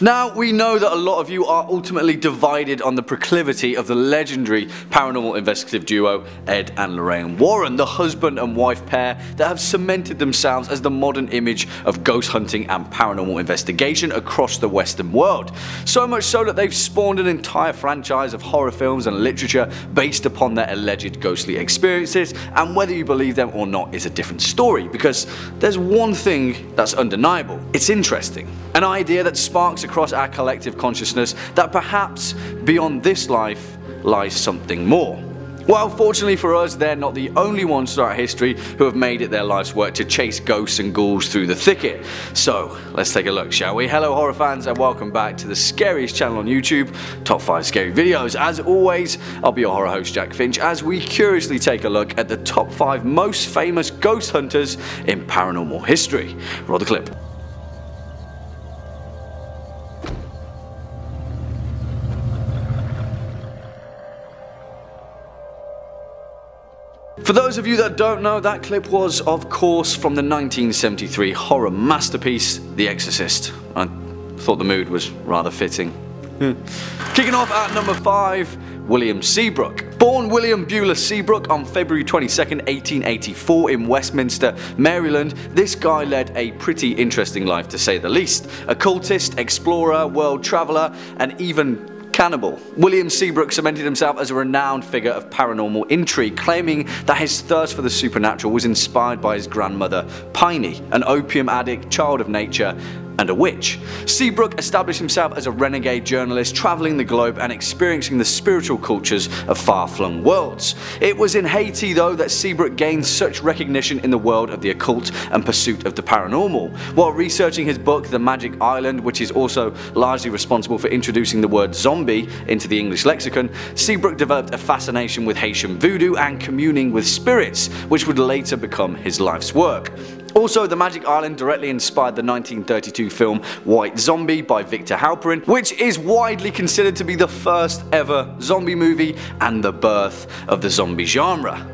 Now, we know that a lot of you are ultimately divided on the proclivity of the legendary paranormal investigative duo Ed and Lorraine Warren, the husband and wife pair that have cemented themselves as the modern image of ghost hunting and paranormal investigation across the Western world. So much so that they've spawned an entire franchise of horror films and literature based upon their alleged ghostly experiences, and whether you believe them or not is a different story, because there's one thing that's undeniable. It's interesting. An idea that sparks across our collective consciousness that perhaps beyond this life lies something more. Well, fortunately for us, they're not the only ones throughout history who have made it their life's work to chase ghosts and ghouls through the thicket. So let's take a look, shall we? Hello horror fans, and welcome back to the scariest channel on YouTube, Top 5 Scary Videos. As always, I'll be your horror host Jack Finch, as we curiously take a look at the top 5 most famous ghost hunters in paranormal history. Roll the clip. For those of you that don't know, that clip was, of course, from the 1973 horror masterpiece, The Exorcist. I thought the mood was rather fitting. Kicking off at number 5, William Seabrook. Born William Bueller Seabrook on February 22nd, 1884 in Westminster, Maryland, this guy led a pretty interesting life to say the least. Occultist, explorer, world traveller, and even cannibal. William Seabrook cemented himself as a renowned figure of paranormal intrigue, claiming that his thirst for the supernatural was inspired by his grandmother Piney, an opium addict, child of nature, and a witch. Seabrook established himself as a renegade journalist, travelling the globe and experiencing the spiritual cultures of far-flung worlds. It was in Haiti, though, that Seabrook gained such recognition in the world of the occult and pursuit of the paranormal. While researching his book, The Magic Island, which is also largely responsible for introducing the word zombie into the English lexicon, Seabrook developed a fascination with Haitian voodoo and communing with spirits, which would later become his life's work. Also, The Magic Island directly inspired the 1932 film White Zombie by Victor Halperin, which is widely considered to be the first ever zombie movie and the birth of the zombie genre.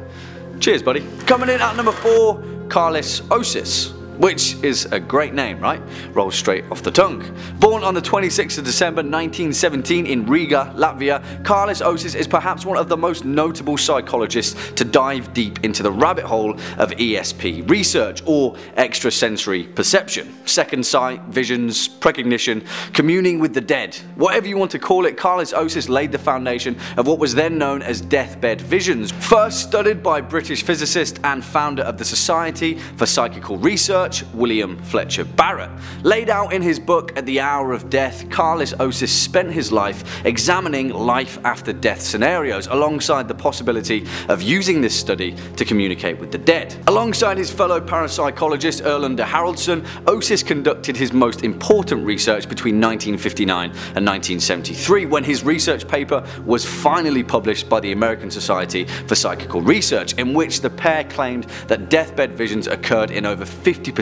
Cheers, buddy. Coming in at number 4, Karlis Osis, which is a great name, right? Rolls straight off the tongue. Born on the 26th of December 1917 in Riga, Latvia, Karlis Osis is perhaps one of the most notable psychologists to dive deep into the rabbit hole of ESP research, or extrasensory perception. Second sight, visions, precognition, communing with the dead. Whatever you want to call it, Karlis Osis laid the foundation of what was then known as deathbed visions, first studied by British physicist and founder of the Society for Psychical Research, William Fletcher Barrett. Laid out in his book At the Hour of Death, Karlis Osis spent his life examining life after death scenarios, alongside the possibility of using this study to communicate with the dead. Alongside his fellow parapsychologist Erlander Haraldsson, Osis conducted his most important research between 1959 and 1973, when his research paper was finally published by the American Society for Psychical Research, in which the pair claimed that deathbed visions occurred in over 50%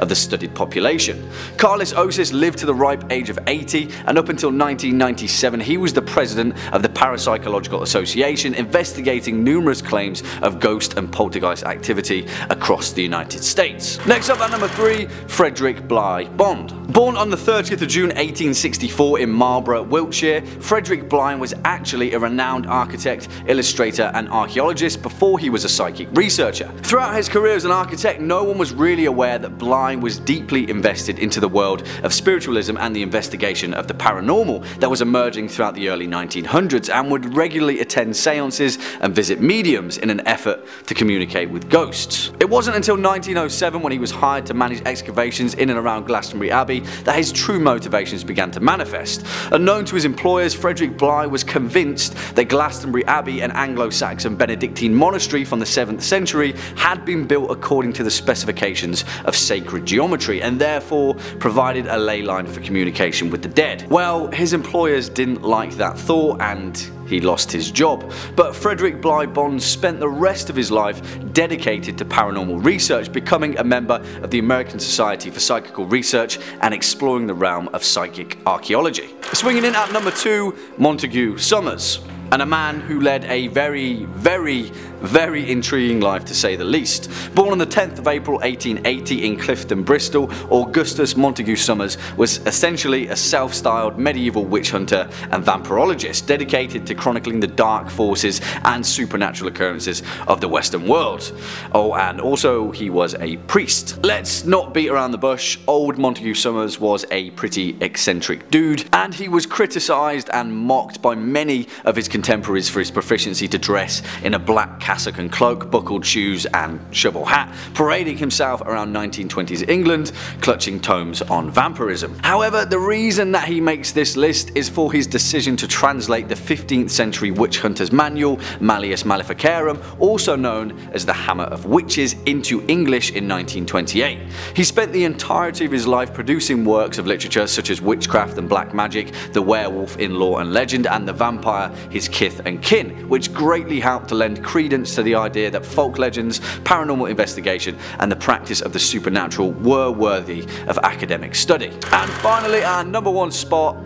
of the studied population. Karlis Osis lived to the ripe age of 80, and up until 1997 he was the president of the Parapsychological Association, investigating numerous claims of ghost and poltergeist activity across the United States. Next up at number 3, Frederick Bligh Bond. Born on the 30th of June 1864 in Marlborough, Wiltshire, Frederick Bligh was actually a renowned architect, illustrator and archaeologist before he was a psychic researcher. Throughout his career as an architect, no one was really aware that Bligh was deeply invested into the world of spiritualism and the investigation of the paranormal that was emerging throughout the early 1900s, and would regularly attend seances and visit mediums in an effort to communicate with ghosts. It wasn't until 1907, when he was hired to manage excavations in and around Glastonbury Abbey, that his true motivations began to manifest. Unknown to his employers, Frederick Bligh was convinced that Glastonbury Abbey, an Anglo-Saxon Benedictine monastery from the 7th century, had been built according to the specifications of sacred geometry, and therefore provided a ley line for communication with the dead. Well, his employers didn't like that thought, and he lost his job. But Frederick Bligh Bond spent the rest of his life dedicated to paranormal research, becoming a member of the American Society for Psychical Research and exploring the realm of psychic archaeology. Swinging in at number 2, Montague Summers. and a man who led a very, very, very intriguing life to say the least. Born on the 10th of April 1880 in Clifton, Bristol, Augustus Montague Summers was essentially a self-styled medieval witch hunter and vampirologist dedicated to chronicling the dark forces and supernatural occurrences of the Western world. Oh, and also he was a priest. Let's not beat around the bush, old Montague Summers was a pretty eccentric dude, and he was criticised and mocked by many of his contemporaries for his proficiency to dress in a black cassock and cloak, buckled shoes and shovel hat, parading himself around 1920s England, clutching tomes on vampirism. However, the reason that he makes this list is for his decision to translate the 15th century witch hunter's manual, Malleus Maleficarum, also known as the Hammer of Witches, into English in 1928. He spent the entirety of his life producing works of literature such as Witchcraft and Black Magic, The Werewolf in Law and Legend, and The Vampire, His Kith and Kin, which greatly helped to lend credence to the idea that folk legends, paranormal investigation and the practice of the supernatural were worthy of academic study. And finally, our number one spot,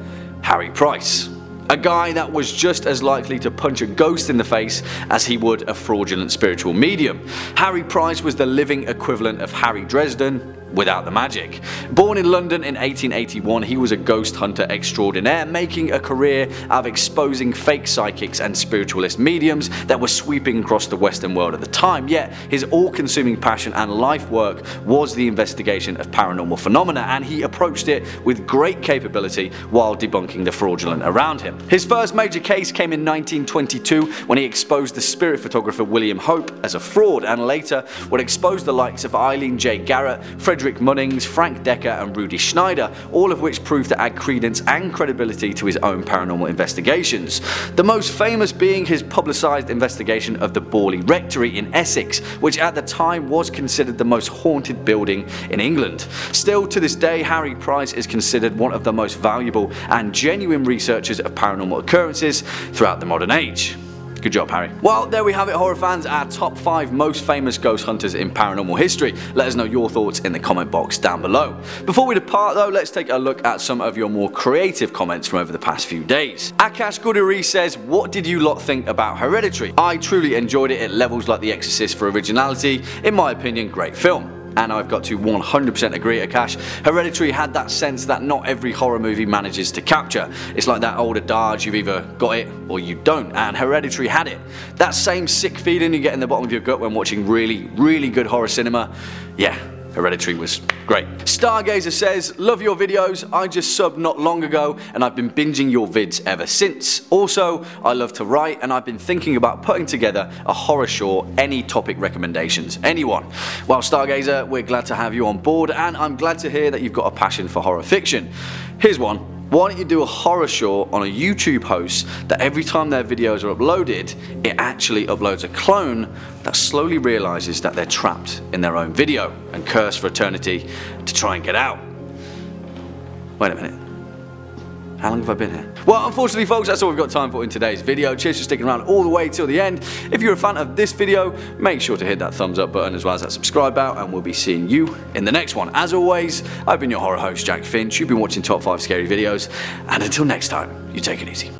Harry Price. A guy that was just as likely to punch a ghost in the face as he would a fraudulent spiritual medium. Harry Price was the living equivalent of Harry Dresden without the magic. Born in London in 1881, he was a ghost hunter extraordinaire, making a career of exposing fake psychics and spiritualist mediums that were sweeping across the Western world at the time. Yet his all-consuming passion and life work was the investigation of paranormal phenomena, and he approached it with great capability while debunking the fraudulent around him. His first major case came in 1922 when he exposed the spirit photographer William Hope as a fraud, and later would expose the likes of Eileen J. Garrett, Frederick Munnings, Frank Decker and Rudy Schneider, all of which proved to add credence and credibility to his own paranormal investigations. The most famous being his publicised investigation of the Borley Rectory in Essex, which at the time was considered the most haunted building in England. Still to this day, Harry Price is considered one of the most valuable and genuine researchers of paranormal occurrences throughout the modern age. Good job, Harry. Well, there we have it, horror fans, our top 5 most famous ghost hunters in paranormal history. Let us know your thoughts in the comment box down below. Before we depart though, let's take a look at some of your more creative comments from over the past few days. Akash Guduri says, what did you lot think about Hereditary? I truly enjoyed it at levels like The Exorcist for originality. In my opinion, great film. And I've got to 100% agree, Akash. Hereditary had that sense that not every horror movie manages to capture. It's like that old adage, you've either got it or you don't, and Hereditary had it. That same sick feeling you get in the bottom of your gut when watching really, really good horror cinema, yeah. Hereditary was great. Stargazer says, love your videos, I just subbed not long ago and I've been binging your vids ever since. Also, I love to write and I've been thinking about putting together a horror short. Any topic recommendations? Anyone? Well, Stargazer, we're glad to have you on board and I'm glad to hear that you've got a passion for horror fiction. Here's one. Why don't you do a horror short on a YouTube host that every time their videos are uploaded, it actually uploads a clone that slowly realizes that they're trapped in their own video and curse for eternity to try and get out. Wait a minute. How long have I been here? Well, unfortunately folks, that's all we've got time for in today's video. Cheers for sticking around all the way till the end. If you're a fan of this video, make sure to hit that thumbs up button as well as that subscribe bell, and we'll be seeing you in the next one. As always, I've been your horror host Jack Finch, you've been watching Top 5 Scary Videos, and until next time, you take it easy.